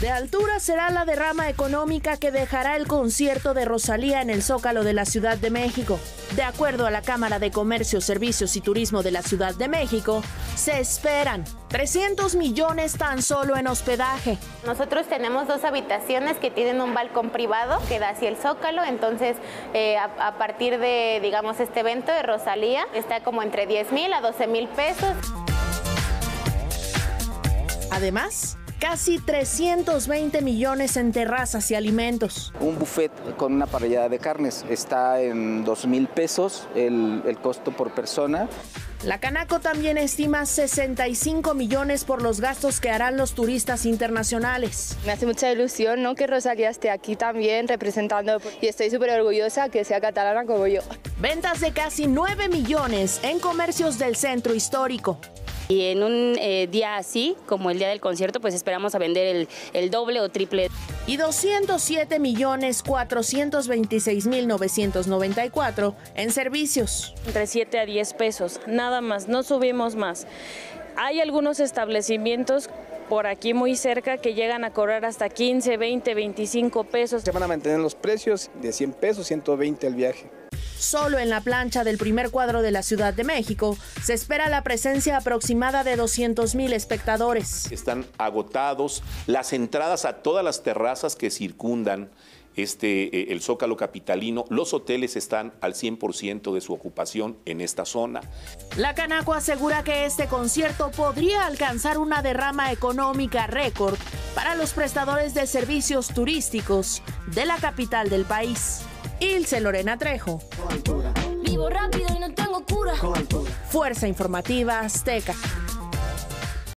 De altura será la derrama económica que dejará el concierto de Rosalía en el Zócalo de la Ciudad de México. De acuerdo a la Cámara de Comercio, Servicios y Turismo de la Ciudad de México, se esperan 300 millones tan solo en hospedaje. Nosotros tenemos dos habitaciones que tienen un balcón privado que da hacia el Zócalo, entonces a partir de, digamos, este evento de Rosalía está como entre 10,000 a 12,000 pesos. Además, casi 320 millones en terrazas y alimentos. Un buffet con una parrillada de carnes está en 2,000 pesos el costo por persona. La Canaco también estima 65 millones por los gastos que harán los turistas internacionales. Me hace mucha ilusión, ¿no?, que Rosalía esté aquí también representando, y estoy súper orgullosa que sea catalana como yo. Ventas de casi 9 millones en comercios del centro histórico. Y en un día así, como el día del concierto, pues esperamos a vender el doble o triple. Y 207,426,994 en servicios. Entre 7 a 10 pesos, nada más, no subimos más. Hay algunos establecimientos por aquí muy cerca que llegan a cobrar hasta 15, 20, 25 pesos. Se van a mantener los precios de 100 pesos, 120 el viaje. Solo en la plancha del primer cuadro de la Ciudad de México se espera la presencia aproximada de 200,000 espectadores. Están agotados las entradas a todas las terrazas que circundan el Zócalo capitalino. Los hoteles están al 100% de su ocupación en esta zona. La Canaco asegura que este concierto podría alcanzar una derrama económica récord para los prestadores de servicios turísticos de la capital del país. Ilse Lorena Trejo. Vivo rápido y no tengo cura. Fuerza Informativa Azteca.